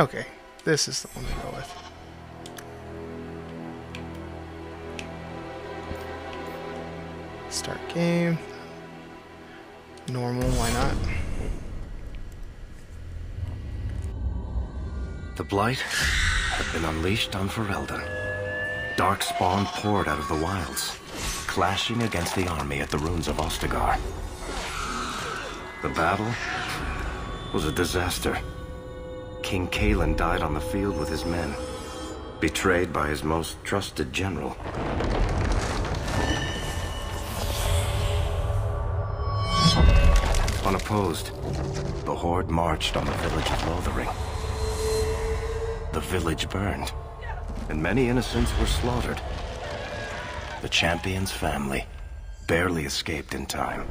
Okay, this is the one to go with. Start game. Normal, why not? The Blight had been unleashed on Ferelden. Darkspawn poured out of the wilds, clashing against the army at the ruins of Ostagar. The battle was a disaster. King Caelan died on the field with his men, betrayed by his most trusted general. Unopposed, the Horde marched on the village of Lothering. The village burned, and many innocents were slaughtered. The champion's family barely escaped in time.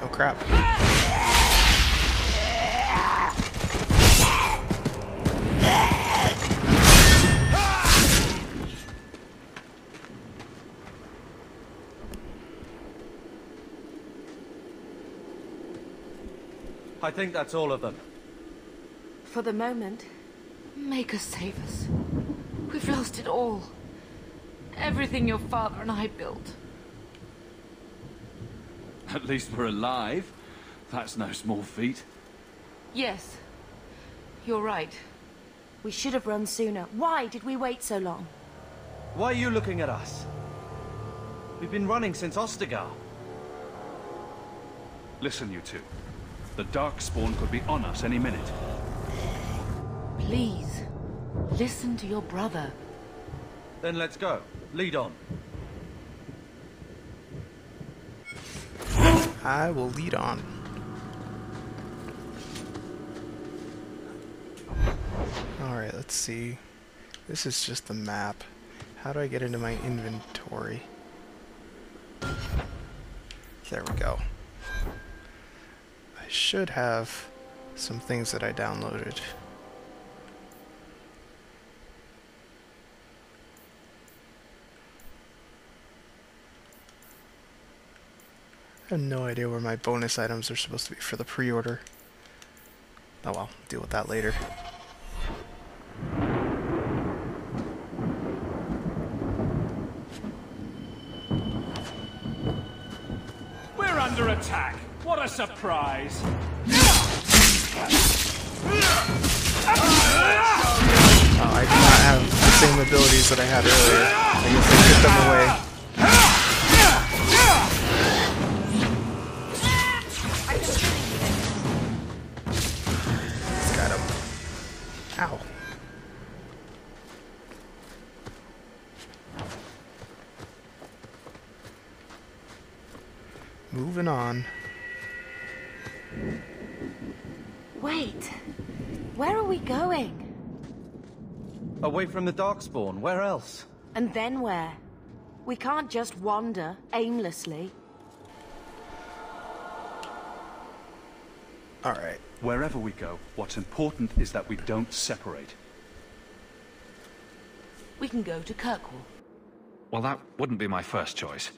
Oh crap. I think that's all of them. For the moment. Maker, save us. We've lost it all. Everything your father and I built. At least we're alive. That's no small feat. Yes. You're right. We should have run sooner. Why did we wait so long? Why are you looking at us? We've been running since Ostagar. Listen, you two. The Darkspawn could be on us any minute. Please, listen to your brother. Then let's go. Lead on. I will lead on. Alright, let's see. This is just the map. How do I get into my inventory? There we go. I should have some things that I downloaded. I have no idea where my bonus items are supposed to be for the pre-order. Oh well, deal with that later. We're under attack! What a surprise! Oh, I do not have the same abilities that I had earlier. I guess I took them away. Got him. Ow. Moving on. Wait, where are we going? Away from the Darkspawn, where else? And then where? We can't just wander aimlessly. Alright. Wherever we go, what's important is that we don't separate. We can go to Kirkwall. Well, that wouldn't be my first choice.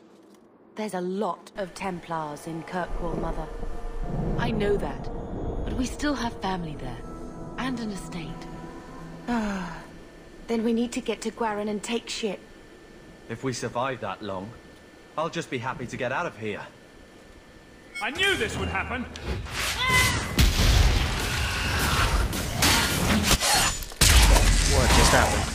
There's a lot of Templars in Kirkwall, Mother. I know that, but we still have family there, and an estate. Ah, then we need to get to Gwaren and take ship. If we survive that long, I'll just be happy to get out of here. I knew this would happen! What just happened?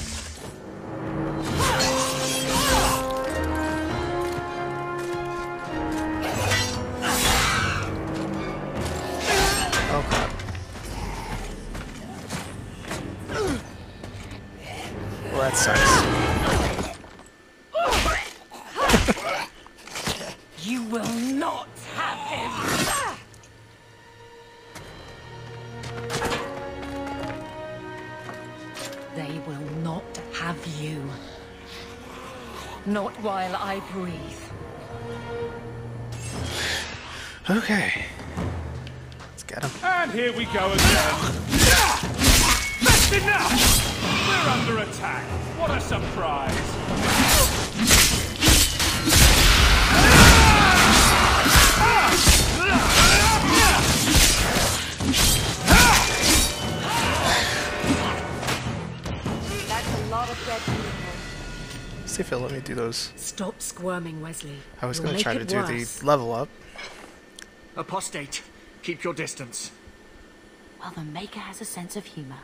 They will not have you. Not while I breathe. Okay. Let's get him. And here we go again. Enough! We're under attack. What a surprise! That's a lot of dead people. See if he'll let me do those. Stop squirming, Wesley. I was going to try to do the level up. Apostate, keep your distance. Well, the Maker has a sense of humor.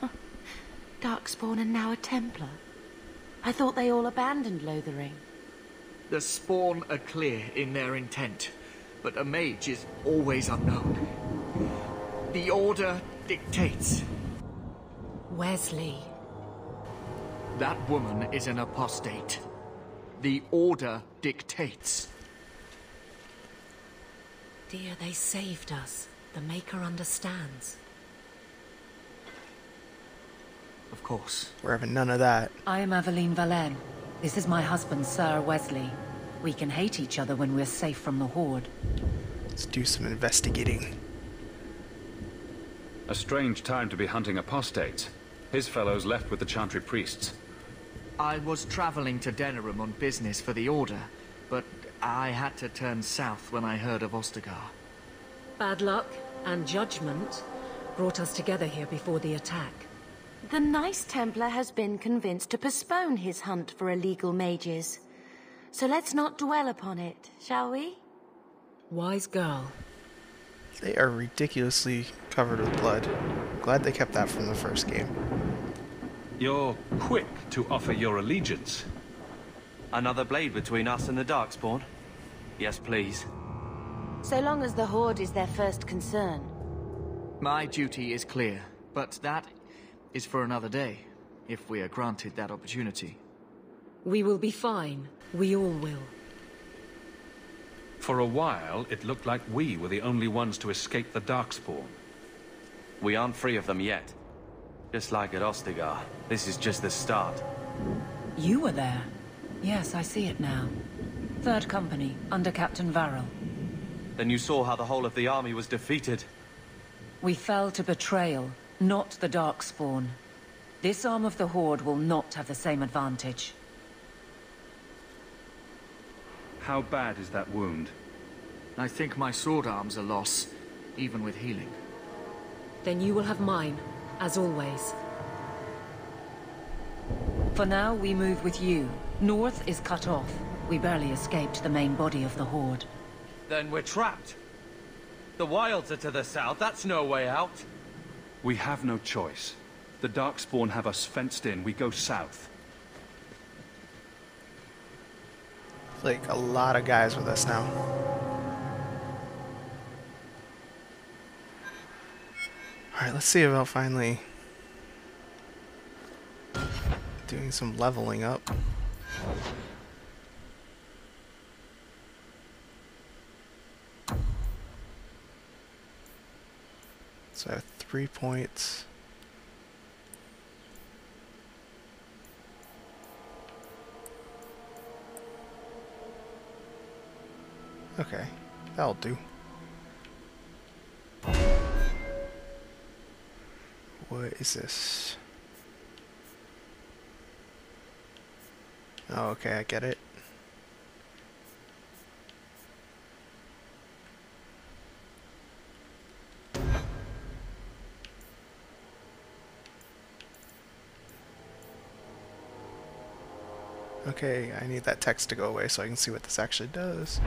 Huh. Darkspawn and now a Templar. I thought they all abandoned Lothering. The Spawn are clear in their intent, but a mage is always unknown. The Order dictates. Wesley. That woman is an apostate. The Order dictates. Dear, they saved us. The Maker understands. Of course. We're having none of that. I am Aveline Valen. This is my husband, Sir Wesley. We can hate each other when we're safe from the Horde. Let's do some investigating. A strange time to be hunting apostates. His fellows left with the Chantry priests. I was traveling to Denerim on business for the Order, but I had to turn south when I heard of Ostagar. Bad luck and judgment brought us together here before the attack. The nice Templar has been convinced to postpone his hunt for illegal mages. So let's not dwell upon it, shall we? Wise girl. They are ridiculously covered with blood. Glad they kept that from the first game. You're quick to offer your allegiance. Another blade between us and the Darkspawn? Yes, please. So long as the Horde is their first concern. My duty is clear, but that is for another day, if we are granted that opportunity. We will be fine. We all will. For a while, it looked like we were the only ones to escape the Darkspawn. We aren't free of them yet. Just like at Ostagar, this is just the start. You were there. Yes, I see it now. Third Company, under Captain Varel. Then you saw how the whole of the army was defeated. We fell to betrayal, not the Darkspawn. This arm of the Horde will not have the same advantage. How bad is that wound? I think my sword arm's a loss, even with healing. Then you will have mine, as always. For now, we move with you. North is cut off. We barely escaped the main body of the Horde. Then we're trapped. The wilds are to the south. That's no way out. We have no choice. The Darkspawn have us fenced in. We go south. Like a lot of guys with us now. Alright, let's see about finally doing some leveling up. So I have 3 points. Okay, that'll do. What is this? Oh, okay, I get it. Okay, I need that text to go away so I can see what this actually does.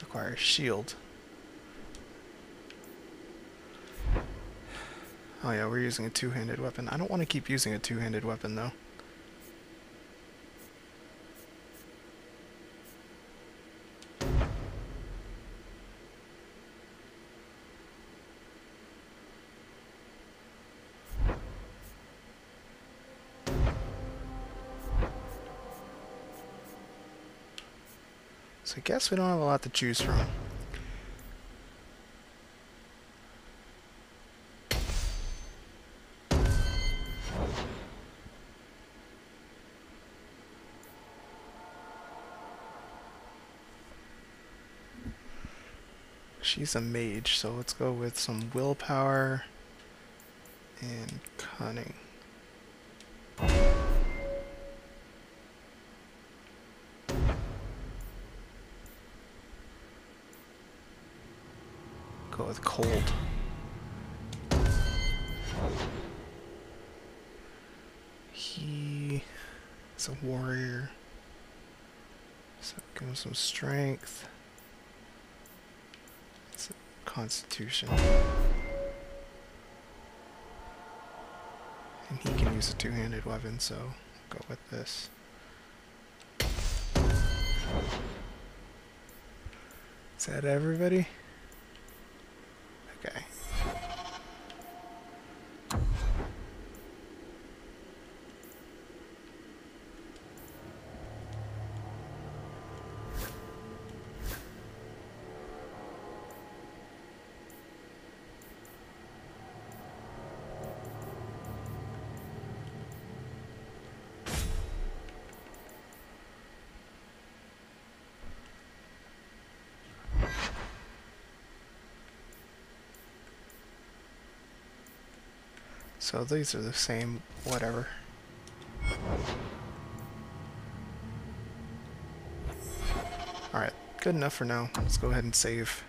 Require shield. Oh yeah, we're using a two-handed weapon. I don't want to keep using a two-handed weapon, though. So I guess we don't have a lot to choose from. She's a mage, so let's go with some willpower and cunning. Go with cold. He is a warrior, so give him some strength. It's a constitution. And he can use a two-handed weapon, so go with this. Is that everybody? Okay. So these are the same, whatever. Alright, good enough for now. Let's go ahead and save.